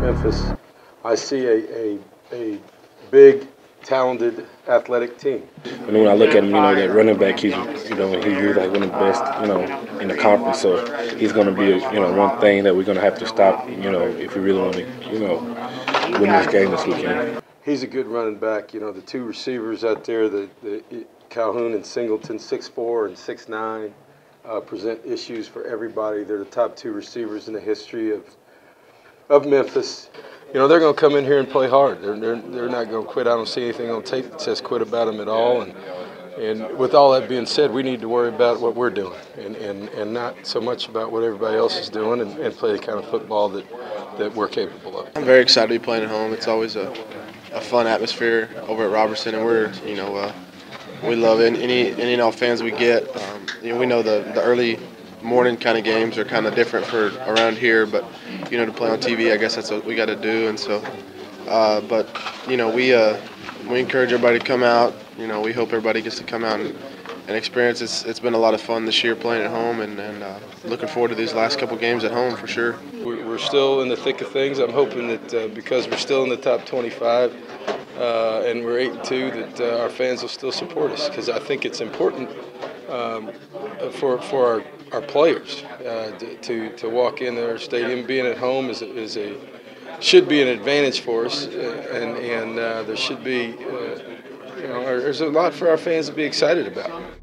Memphis, I see a big, talented, athletic team. And when I look at him, that running back, he's like one of the best, in the conference. So he's going to be, one thing that we're going to have to stop, if we really want to, win this game this weekend. He's a good running back. The two receivers out there, the Calhoun and Singleton, 6'4" and 6'9", present issues for everybody. They're the top two receivers in the history of Memphis. They're going to come in here and play hard. They're not going to quit. I don't see anything on tape that says quit about them at all. And with all that being said, we need to worry about what we're doing and not so much about what everybody else is doing and play the kind of football that we're capable of. I'm very excited to be playing at home. It's always a fun atmosphere over at Robertson, and we're, we love it. Any and all fans we get. We know the early morning kind of games are kind of different for around here, but to play on TV, I guess that's what we got to do. And so, but we encourage everybody to come out. We hope everybody gets to come out and experience. It's been a lot of fun this year playing at home, and looking forward to these last couple games at home for sure. We're still in the thick of things. I'm hoping that because we're still in the top 25. And we're 8-2, that our fans will still support us, because I think it's important for our players to walk in their stadium. Being at home should be an advantage for us, and there should be there's a lot for our fans to be excited about.